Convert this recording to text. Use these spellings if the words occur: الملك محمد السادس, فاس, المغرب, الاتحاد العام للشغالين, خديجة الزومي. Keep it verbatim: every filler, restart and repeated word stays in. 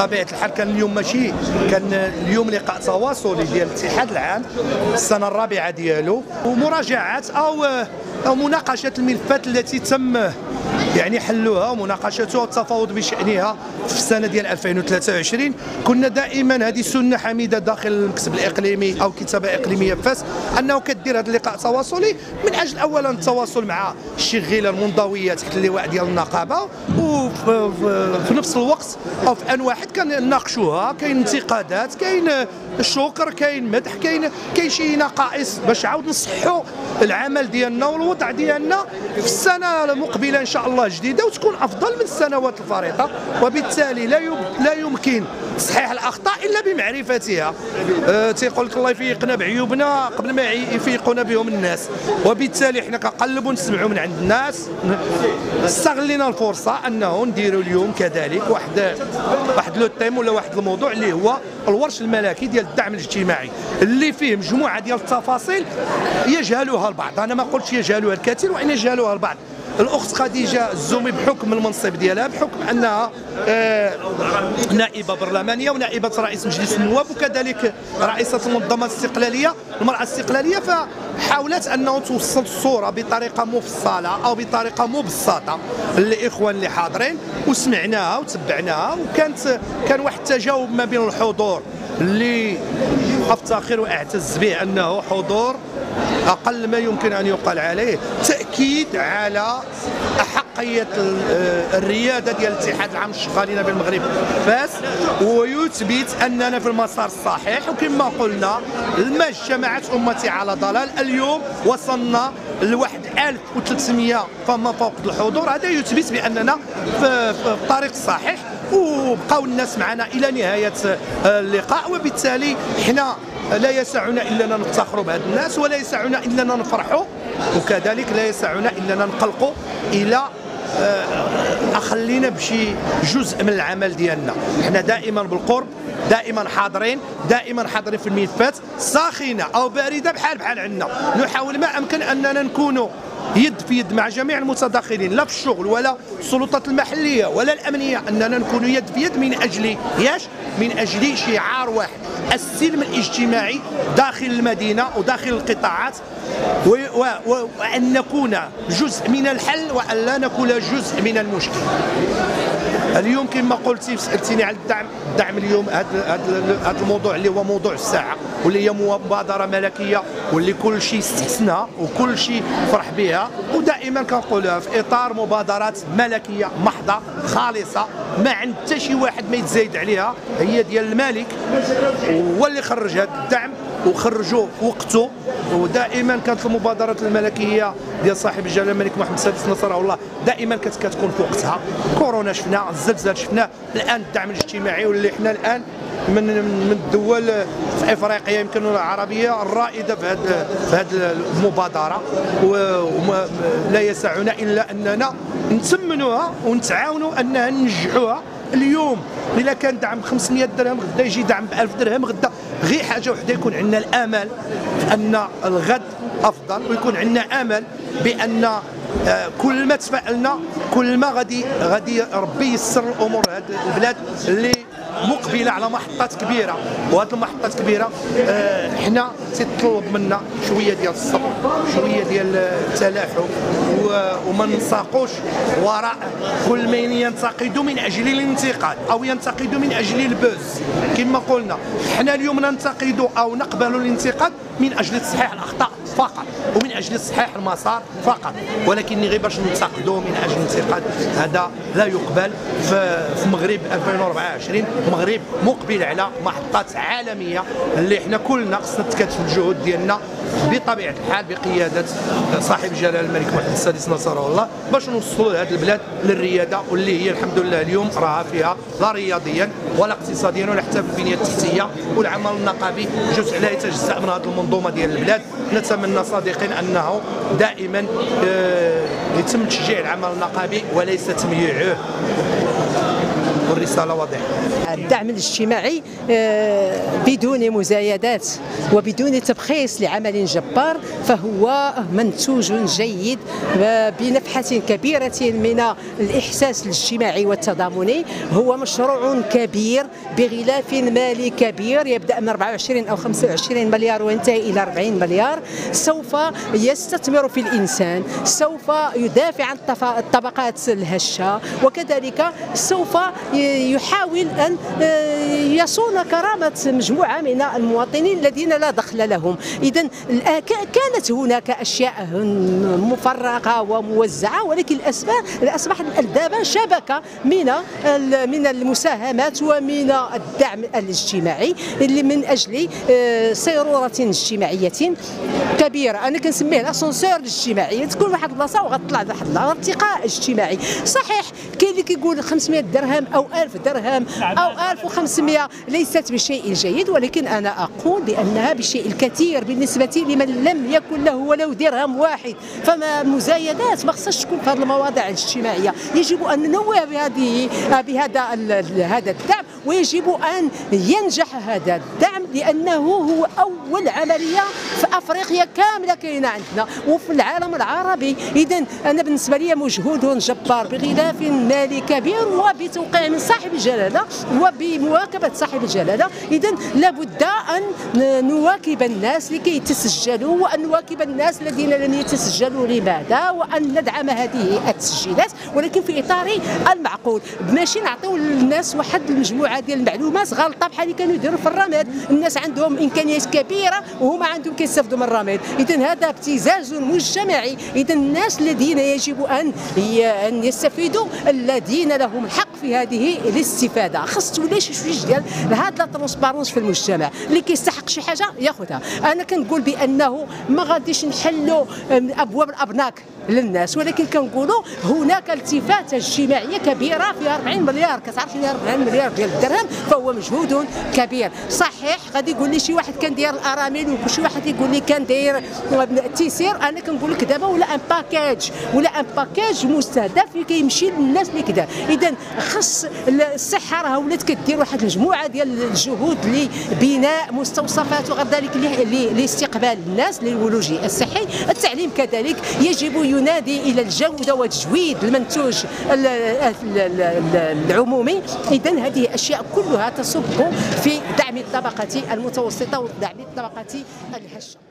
طبيعة الحال كان اليوم ماشي كان اليوم لقاء تواصلي ديال الاتحاد العام السنة الرابعة ديالو ومراجعات أو أو مناقشة الملفات التي تم يعني حلوها ومناقشتها والتفاوض بشأنها في السنة ديال ألفين وثلاثة وعشرين. كنا دائما هذه سنة حميدة داخل المكتب الإقليمي أو كتابة إقليمية فاس أنه كدير هذا اللقاء التواصلي من أجل أولا التواصل مع الشغيلة المنضوية تحت اللواء ديال النقابة، وفي نفس الوقت أو في أن واحد كنناقشوها، كاين انتقادات، كاين شكر، كاين مدح، كاين كاين شي نقائص باش عاود نصحوا العمل ديالنا والوضع ديالنا في السنة المقبلة إن شاء الله جديدة وتكون أفضل من السنوات الفريطة، وبالتالي لا لا يمكن تصحيح الأخطاء إلا بمعرفتها. أه تيقول لك الله يفيقنا بعيوبنا قبل ما يفيقونا بهم الناس، وبالتالي حنا كنقلبوا نسمعوا من عند الناس. استغلينا الفرصة أنه نديروا اليوم كذلك واحد واحد لو تيم ولا واحد الموضوع اللي هو الورش الملكي ديال الدعم الاجتماعي اللي فيه مجموعة ديال التفاصيل يجهلها البعض، أنا ما قلتش يجهلها الكثير وإن يجهلها البعض. الأخت خديجة الزومي بحكم المنصب ديالها بحكم أنها نائبة برلمانية ونائبة رئيس مجلس النواب وكذلك رئيسة المنظمة الاستقلالية المرأة الاستقلالية، فحاولت أنه توصل الصورة بطريقة مفصلة أو بطريقة مبسطة للإخوان اللي حاضرين وسمعناها وتبعناها، وكانت كان واحد التجاوب ما بين الحضور اللي أفتخر وأعتز به أنه حضور أقل ما يمكن أن يقال عليه، تأكيد على أحقية الريادة ديال الاتحاد العام للشغالين بالمغرب فاس، ويثبت أننا في المسار الصحيح. وكما قلنا لما جمعت أمتي على ضلال اليوم وصلنا لواحد ألف وثلاثمائة فما فوق الحضور، هذا يثبت بأننا في الطريق الصحيح وبقاو الناس معنا إلى نهاية اللقاء، وبالتالي حنا لا يسعنا إلا أن نفتخروا بهاد الناس ولا يسعنا إلا أن نفرحوا وكذلك لا يسعنا إلا أن نقلقوا إلى أخلينا بشي جزء من العمل ديالنا. حنا دائما بالقرب، دائما حاضرين، دائما حاضرين في الملفات ساخنة أو باردة بحال بحال عندنا، نحاول ما أمكن أننا نكونوا يد في يد مع جميع المتداخلين لا في الشغل ولا السلطات المحلية ولا الأمنية، أننا نكون يد في يد من أجل ياش من أجل شعار واحد، السلم الاجتماعي داخل المدينة وداخل القطاعات، وأن نكون جزء من الحل وأن لا نكون جزء من المشكل. اليوم كما قلتي سألتيني على الدعم، الدعم اليوم هذا الموضوع اللي هو موضوع الساعة واللي هي مبادرة ملكية واللي كل شيء استحسنها وكل شيء فرح بها، ودائما كنقولها في إطار مبادرات ملكية محضة خالصة ما عند حتى شي واحد ما يتزايد عليها، هي ديال الملك هو اللي خرج هذا الدعم وخرجوه وقته. ودائما كانت المبادرات الملكيه ديال صاحب الجلاله الملك محمد السادس نصره الله دائما كتكون في وقتها، كورونا شفنا، الزلزال شفنا، الان الدعم الاجتماعي واللي حنا الان من من الدول في افريقيا يمكن العربيه الرائده في هذه هذه المبادره، ولا يسعنا الا اننا نتمنوها ونتعاونوا انها ننجحوها. اليوم إلا كان دعم خمسمائة درهم غدا يجي دعم ب ألف درهم غدا، غير حاجه وحده يكون عندنا الامل ان الغد افضل ويكون عندنا امل بان كل ما تفاءلنا كل ما غادي غادي ربي يسر الامور. هذه البلاد اللي مقبله على محطات كبيره، وهذه المحطات الكبيره حنا تيطلب منا شويه ديال الصبر شويه ديال التلاحم وما نساقوش وراء كل من ينتقد من اجل الانتقاد او ينتقد من اجل البوز. كما قلنا حنا اليوم ننتقد او نقبل الانتقاد من اجل تصحيح الاخطاء فقط ومن اجل تصحيح المسار فقط، ولكن غير باش ننتقدوا من اجل الانتقاد هذا لا يقبل في المغرب ألفين وأربعة وعشرين. المغرب مقبل على محطات عالميه اللي حنا كلنا خصنا نتكاتفوا الجهود ديالنا بطبيعه الحال بقياده صاحب الجلاله الملك محمد السادس نصره الله باش نوصلوا لهذه البلاد للرياده واللي هي الحمد لله اليوم راها فيها لا رياضيا ولا اقتصاديا ولا حتى في البنيه التحتيه، والعمل النقابي جزء لا يتجزا من هذه المنظومه ديال البلاد. نتمنى صادقا انه دائما يتم تشجيع العمل النقابي وليس تمييعه. والرسالة واضحة. الدعم الاجتماعي بدون مزايدات وبدون تبخيص لعمل جبار فهو منتوج جيد بنفحة كبيرة من الإحساس الاجتماعي والتضامني. هو مشروع كبير بغلاف مالي كبير يبدأ من أربعة وعشرين أو خمسة وعشرين مليار وينتهي إلى أربعين مليار. سوف يستثمر في الإنسان، سوف يدافع عن الطبقات الهشة، وكذلك سوف يحاول أن يصون كرامة مجموعة من المواطنين الذين لا دخل لهم. إذن كانت هناك أشياء مفرقة وموزعة، ولكن أصبحت الألدابة شبكة من من المساهمات ومن الدعم الاجتماعي اللي من أجل سيرورة اجتماعية كبيرة. أنا كنسميه الأسانسور الاجتماعي، تكون واحد البلاصة وغتطلع لواحد البلاصة، ارتقاء اجتماعي. صحيح كاين اللي كيقول خمسمائة درهم أو ألف درهم أو ألف وخمسمائة ليست بشيء جيد، ولكن أنا أقول بأنها بشيء الكثير بالنسبة لمن لم يكن له ولو درهم واحد. فما مزايدات ما خصهاش تكون في هذه المواضيع الاجتماعية، يجب أن ننوه بهذه بهذا هذا الدعم، ويجب أن ينجح هذا الدعم لأنه هو أول عملية في أفريقيا كاملة كاينة عندنا وفي العالم العربي. إذن أنا بالنسبة لي مجهود جبار بغلاف مالي كبير وبتوقيع من صاحب الجلالة وبمواكبة صاحب الجلالة. إذن لابد أن نواكب الناس لكي يتسجلوا، وأن نواكب الناس الذين لم يتسجلوا لماذا، وأن ندعم هذه التسجيلات ولكن في إطار المعقول. ماشي نعطيو للناس واحد المجموعة ديال المعلومات غلطة بحال اللي كانوا يديروا في الرماد. الناس عندهم إمكانيات كبيرة وهما عندهم كيستافدوا من الرماد. إذن هذا ابتزاز مجتمعي. إذن الناس الذين يجب أن أن يستفيدوا الذين لهم الحق في هذه الاستفادة. خاص تولي شي شويه ديال هاد لا ترونسبارونس في المجتمع، اللي كيستحق شي حاجة ياخذها. أنا كنقول بأنه ما غاديش نحلوا أبواب الأبناك للناس، ولكن كنقولوا هناك التفاتة اجتماعية كبيرة في أربعين مليار. كتعرف شنو أربعين مليار ديال الدرهم؟ فهو مجهود كبير. صحيح غادي يقول لي شي واحد كان داير الأرامل وشي واحد يقول لي كان داير التيسير. أنا كنقول لك دابا ولا أن باكاج ولا أن باكاج مستهدف اللي كيمشي للناس اللي كذا. إذا خص الصحة راه ولات كدير واحد المجموعة ديال الجهود لبناء مستوصفات وغير ذلك لاستقبال الناس للولوجي الصحي. التعليم كذلك يجب ينادي الى الجوده وتجويد المنتوج العمومي. اذا هذه اشياء كلها تصب في دعم الطبقه المتوسطه ودعم الطبقه الهشه.